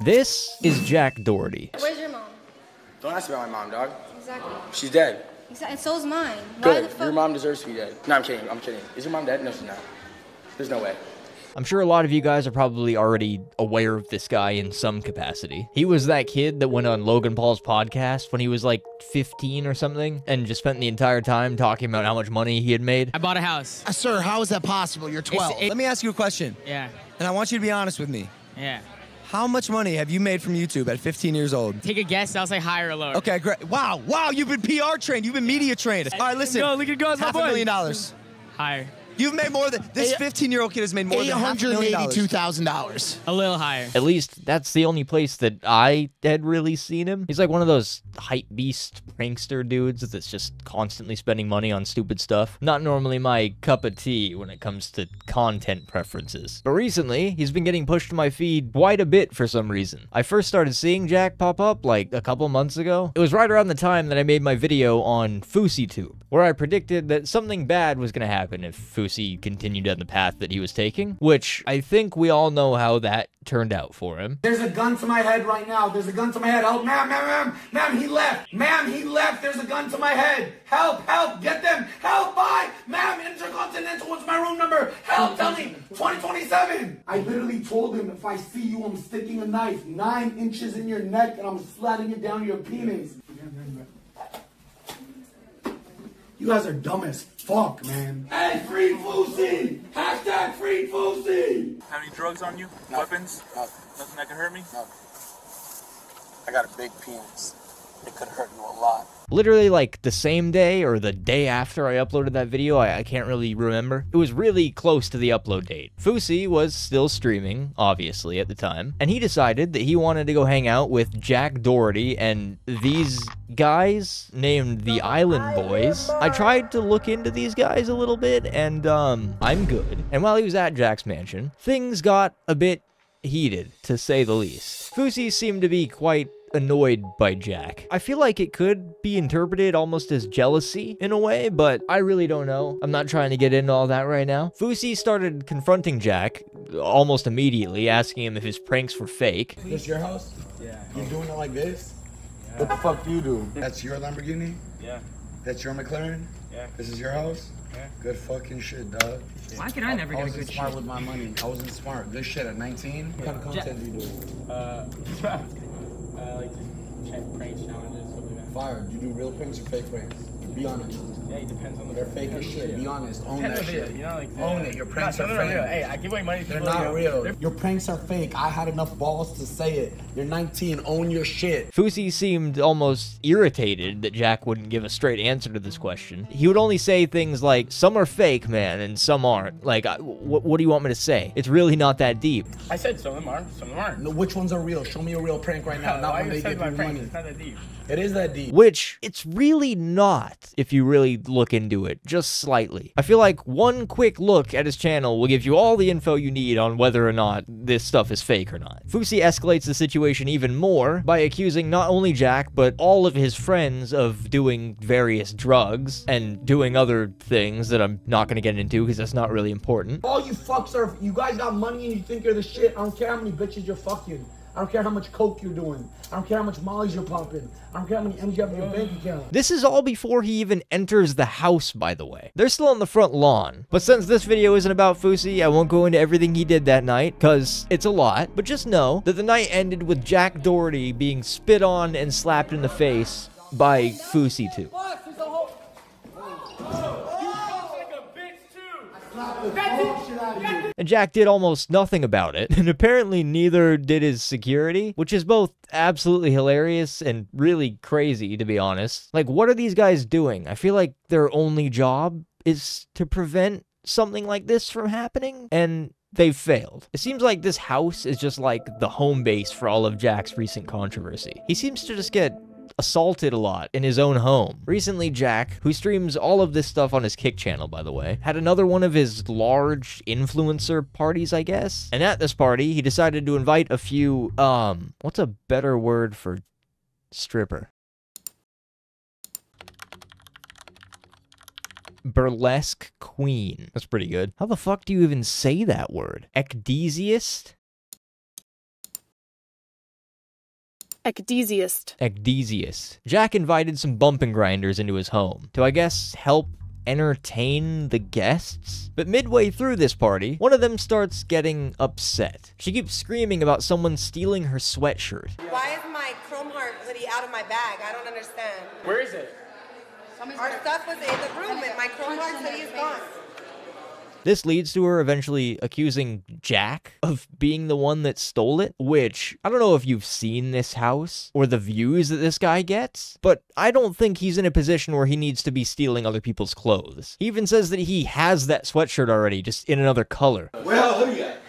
This is Jack Doherty. Where's your mom? Don't ask about my mom, dog. Exactly. She's dead. Exactly. And so's mine. Why the fuck? Your mom deserves to be dead. No, I'm kidding. Is your mom dead? No, she's not. There's no way. I'm sure a lot of you guys are probably already aware of this guy in some capacity. He was that kid that went on Logan Paul's podcast when he was like 15 or something and just spent the entire time talking about how much money he had made. I bought a house. Sir, how is that possible? You're 12. Let me ask you a question. Yeah. And I want you to be honest with me. Yeah. How much money have you made from YouTube at 15 years old? Take a guess. I'll say higher or lower. Okay, great. Wow. Wow, you've been PR trained. You've been media trained. All right, listen. No, look at guys. $500,000. Higher. You've made more than, this 15-year-old kid has made more than $182,000. A little higher. At least that's the only place that I had really seen him. He's like one of those hype beast prankster dudes that's just constantly spending money on stupid stuff. Not normally my cup of tea when it comes to content preferences. But recently, he's been getting pushed to my feed quite a bit for some reason. I first started seeing Jack pop up like a couple months ago. It was right around the time that I made my video on FouseyTube, where I predicted that something bad was going to happen if Fousey continued on the path that he was taking, which I think we all know how that turned out for him. There's a gun to my head right now. There's a gun to my head. Help, ma'am, he left. Ma'am, he left. There's a gun to my head. Help, get them. Help, bye. Ma'am, Intercontinental, what's my room number? Help, tell me, 2027. I literally told him, if I see you, I'm sticking a knife 9 inches in your neck and I'm sliding it down your penis. You guys are dumb as fuck, man. Hey, free Fousey! Hashtag free Fousey! Have any drugs on you? No. Weapons? No. Nothing that can hurt me? No. I got a big penis. It could hurt you a lot. Literally like the same day or the day after I uploaded that video, I can't really remember. It was really close to the upload date. Fousey was still streaming, obviously, at the time, and he decided that he wanted to go hang out with Jack Doherty and these guys named the Island Boys. I tried to look into these guys a little bit, and I'm good. And while he was at Jack's mansion, things got a bit heated, to say the least. Fousey seemed to be quite annoyed by Jack. I feel like it could be interpreted almost as jealousy in a way, but I really don't know. I'm not trying to get into all that right now. Fousey started confronting Jack almost immediately, asking him if his pranks were fake. Is this your house? Yeah. You're doing it like this? Yeah. What the fuck do you do? That's your Lamborghini? Yeah. That's your McLaren? Yeah. This is your house? Yeah. Good fucking shit, dog. Why could I never get good shit? I wasn't smart with my money. I wasn't smart. Good shit at 19? What kind of content do you do? Like just check pranks, challenges, something like that. Fire. Do you do real pranks or fake pranks? Be honest. Yeah, it depends on the They're fake as shit. Be honest. Own that shit. You know, like, own it. Your pranks are fake. Hey, I give away money to people. They're not real. Your pranks are fake. I had enough balls to say it. You're 19. Own your shit. Fousey seemed almost irritated that Jack wouldn't give a straight answer to this question. He would only say things like, some are fake, man, and some aren't. Like, what do you want me to say? It's really not that deep. I said some of them are, some of them aren't. No, which ones are real? Show me a real prank right now. Not when they give you money. It's not that deep. It is that deep. Which, it's really not, if you really look into it, just slightly. I feel like one quick look at his channel will give you all the info you need on whether or not this stuff is fake or not. Fousey escalates the situation even more by accusing not only Jack, but all of his friends of doing various drugs and doing other things that I'm not gonna get into because that's not really important. All you fucks are, you guys got money and you think you're the shit. I don't care how many bitches you're fucking. I don't care how much coke you're doing. I don't care how much mollies you're pumping. I don't care how many M's you have in your bank account. This is all before he even enters the house, by the way. They're still on the front lawn. But since this video isn't about Fousey, I won't go into everything he did that night, because it's a lot. But just know that the night ended with Jack Doherty being spit on and slapped in the face by Fousey too. And Jack did almost nothing about it, and apparently neither did his security, which is both absolutely hilarious and really crazy, to be honest. Like, what are these guys doing? I feel like their only job is to prevent something like this from happening, and they've failed. It seems like this house is just like the home base for all of Jack's recent controversy. He seems to just get assaulted a lot in his own home. Recently, Jack, who streams all of this stuff on his Kick channel, by the way, had another one of his large influencer parties, I guess. And at this party, he decided to invite a few, what's a better word for stripper? Burlesque queen. That's pretty good. How the fuck do you even say that word? Ecdesiast? Ecdesiast. Ecdesiast. Jack invited some bumping grinders into his home to, I guess, help entertain the guests? But midway through this party, one of them starts getting upset. She keeps screaming about someone stealing her sweatshirt. Why is my Chrome Heart hoodie out of my bag? I don't understand. Where is it? Our stuff was in the room and my Chrome Heart hoodie is gone. This leads to her eventually accusing Jack of being the one that stole it, which, I don't know if you've seen this house or the views that this guy gets, but I don't think he's in a position where he needs to be stealing other people's clothes. He even says that he has that sweatshirt already, just in another color. Well, hoodie at?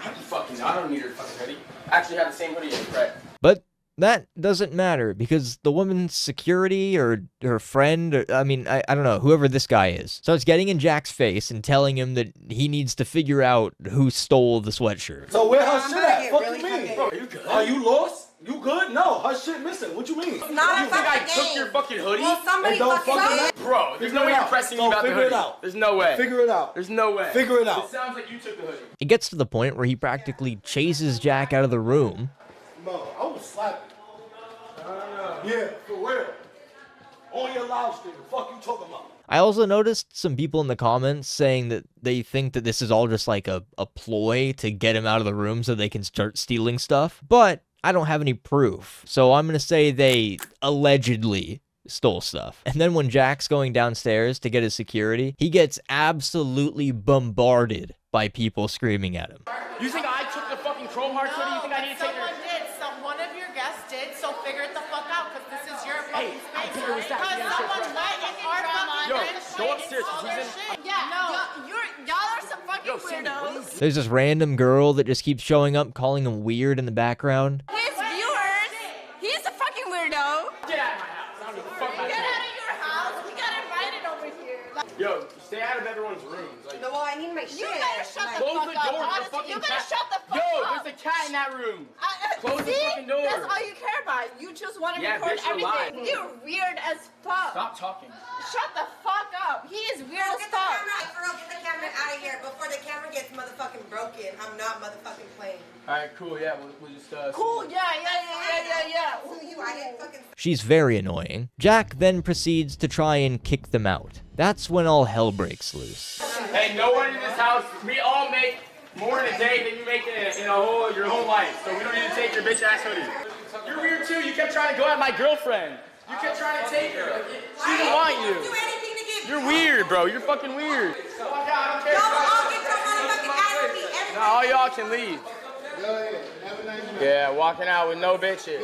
I don't need your fucking hoodie. I actually have the same hoodie as Brett. But that doesn't matter, because the woman's security, or her friend, or, I mean, I don't know, whoever this guy is, starts getting in Jack's face and telling him that he needs to figure out who stole the sweatshirt. So where her shit at? Fuck really you mean? Bro, you good? Are you lost? You good? No, her shit missing. What you mean? It's not you a think fucking I took your fucking hoodie? Well, somebody fucking bro, there's no way you're pressing me about the hoodie. Figure it out. There's no way. Figure it out. There's no way. Figure it out. It sounds like you took the hoodie. It gets to the point where he practically chases Jack out of the room. Bro, I would slap you. Yeah, for real. On your live stream, the fuck you talking about? I also noticed some people in the comments saying that they think that this is all just like a ploy to get him out of the room so they can start stealing stuff, but I don't have any proof, so I'm gonna say they allegedly stole stuff. And then when Jack's going downstairs to get his security, he gets absolutely bombarded by people screaming at him. You think I took the fucking Chrome Hearts? No, what do you think I need to take your... There's this random girl that just keeps showing up calling him weird in the background. His viewers, he's a fucking weirdo. Get out of my house. I don't give a fuck about you. Get out of your house. We got invited over here. Yo, stay out of everyone's rooms. Like, no, well, I need my shit. You better shut the fuck up. Close the door. Honestly, the fucking you better shut the fuck up. Yo, there's a cat in that room. Close the fucking door. That's all you care about. You just want to record everything. You're weird as fuck. Stop talking. Shut the fuck up. He is weird as fuck. Get the camera out of here before the camera gets motherfucking broken. I'm not motherfucking playing. All right, cool. Yeah, we'll just. Cool. Yeah. She's very annoying. Jack then proceeds to try and kick them out. That's when all hell breaks loose. Hey, no one in this house, we all make more in a day than you make in a whole, your whole life. So we don't need to take your bitch ass hoodie. You're weird too, you kept trying to go at my girlfriend. You kept trying to take her. She didn't want you. You're weird, bro, you're fucking weird. Y'all all get your motherfucking attitude. Nah, all y'all can leave. Yeah, walking out with no bitches.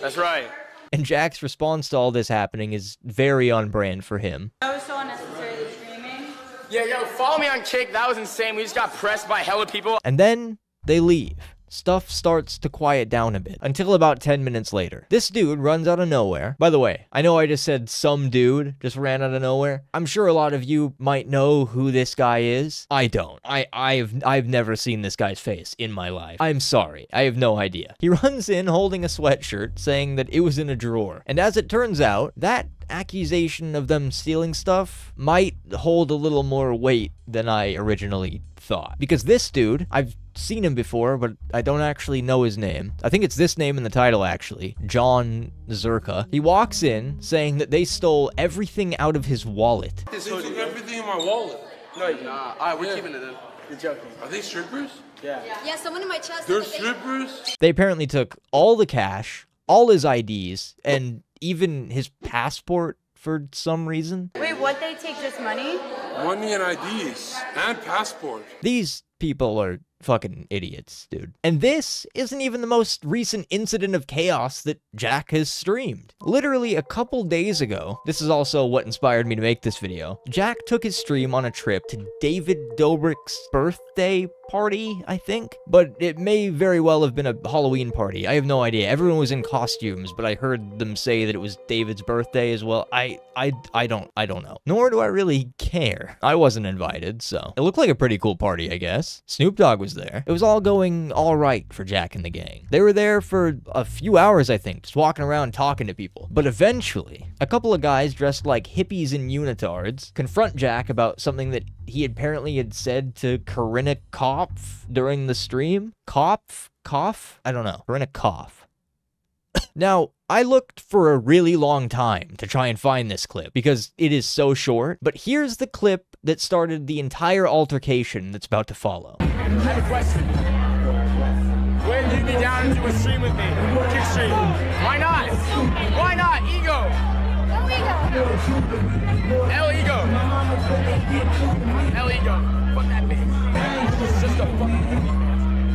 That's right. And Jack's response to all this happening is very on brand for him. That was so unnecessarily screaming. Yeah, yo, follow me on Kick. That was insane. We just got pressed by hella people. And then they leave. Stuff starts to quiet down a bit, until about 10 minutes later. This dude runs out of nowhere. By the way, I know I just said some dude just ran out of nowhere. I'm sure a lot of you might know who this guy is. I don't. I've never seen this guy's face in my life. I'm sorry. I have no idea. He runs in holding a sweatshirt saying that it was in a drawer. And as it turns out, that accusation of them stealing stuff might hold a little more weight than I originally thought. Because this dude, I've seen him before, but I don't actually know his name. I think it's this name in the title, actually. John Zherka. He walks in saying that they stole everything out of his wallet. They took everything in my wallet. No, nah. Alright, we're keeping it then. You're joking. Are they strippers? Yeah, someone in my chest. They're strippers? They apparently took all the cash, all his IDs, and even his passport for some reason. Wait, what? They take just money? Money and IDs. And passport. These people are fucking idiots, dude. And this isn't even the most recent incident of chaos that Jack has streamed. Literally a couple days ago, this is also what inspired me to make this video, Jack took his stream on a trip to David Dobrik's birthday party, I think? But it may very well have been a Halloween party. I have no idea. Everyone was in costumes, but I heard them say that it was David's birthday as well. I don't know. Nor do I really care. I wasn't invited, so. It looked like a pretty cool party, I guess. Snoop Dogg was there. It was all going all right for Jack and the gang. They were there for a few hours, I think, just walking around talking to people. But eventually, a couple of guys dressed like hippies in unitards confront Jack about something that he apparently had said to Corinna Kopf during the stream. Kopf? Cough? I don't know. Corinna Kopf. Now, I looked for a really long time to try and find this clip because it is so short, but here's the clip that started the entire altercation that's about to follow. I have a question. Go ahead and lead me down into a stream with me. Kick stream. Why not? Why not? Ego. El Ego! El Ego! Fuck that bitch. It's just a fucking...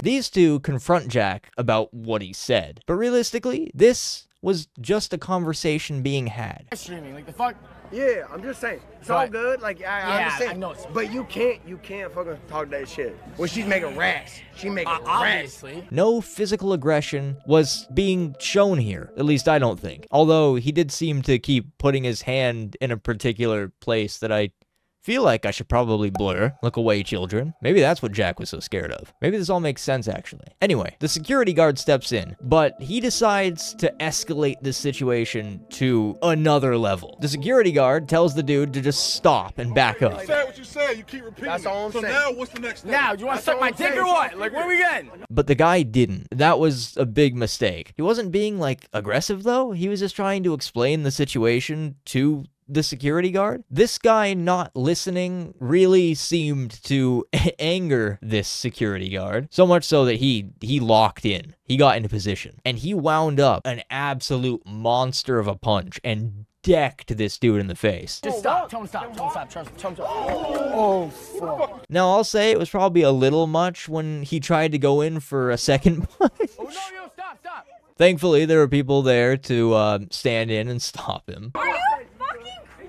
These two confront Jack about what he said, but realistically, this was just a conversation being had. Streaming, like the fuck? Yeah, I'm just saying. It's all good, like, I understand. I know it's... But you can't fucking talk that shit. Well, she's making racks. She making racks. Obviously. No physical aggression was being shown here, at least I don't think. Although, he did seem to keep putting his hand in a particular place that I feel like I should probably blur. Look away, children. Maybe that's what Jack was so scared of. Maybe this all makes sense, actually. Anyway, the security guard steps in, but he decides to escalate this situation to another level. The security guard tells the dude to just stop and back up. You said what you said. You keep repeating. That's all I'm saying. So now, what's the next thing? Now, you want to suck my dick or what? Like, where are we getting? But the guy didn't. That was a big mistake. He wasn't being, like, aggressive, though. He was just trying to explain the situation to the security guard. This guy not listening really seemed to anger this security guard, so much so that he locked in. He got into position, and he wound up an absolute monster of a punch and decked this dude in the face. Just stop. Tell him stop. Tell him stop. Tell him stop. Oh, fuck. Now, I'll say it was probably a little much when he tried to go in for a second punch. Oh, no, yo, stop, stop. Thankfully, there were people there to stand in and stop him.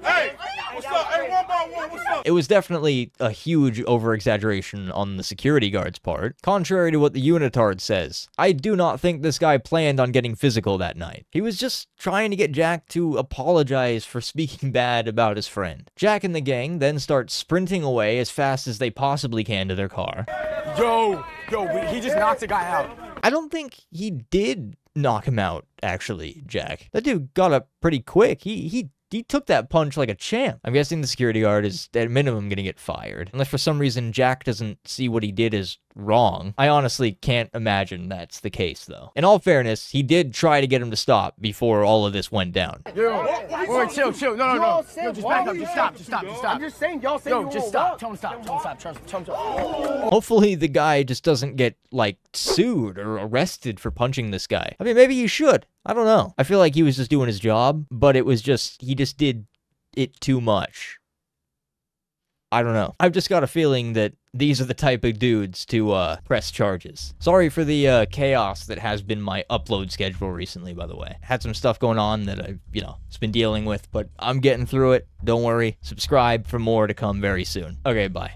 Hey, what's up? Hey, one by one, what's up? It was definitely a huge over-exaggeration on the security guard's part. Contrary to what the unitard says, I do not think this guy planned on getting physical that night. He was just trying to get Jack to apologize for speaking bad about his friend. Jack and the gang then start sprinting away as fast as they possibly can to their car. Yo, he just knocked a guy out. I don't think he did knock him out, actually, Jack. That dude got up pretty quick. He took that punch like a champ. I'm guessing the security guard is, at minimum, gonna get fired. Unless for some reason Jack doesn't see what he did as wrong. I honestly can't imagine that's the case, though. In all fairness, he did try to get him to stop before all of this went down. Wait, chill. No. Yo, just back up. Just stop. I'm just saying, y'all say you won't. Just stop. Tell him stop. Tell him stop. Hopefully, the guy just doesn't get, like, sued or arrested for punching this guy. I mean, maybe he should. I don't know. I feel like he was just doing his job, but it was just, he just did it too much. I don't know. I've just got a feeling that these are the type of dudes to press charges. Sorry for the chaos that has been my upload schedule recently, by the way. Had some stuff going on that I've, it's been dealing with, but I'm getting through it. Don't worry. Subscribe for more to come very soon. Okay, bye.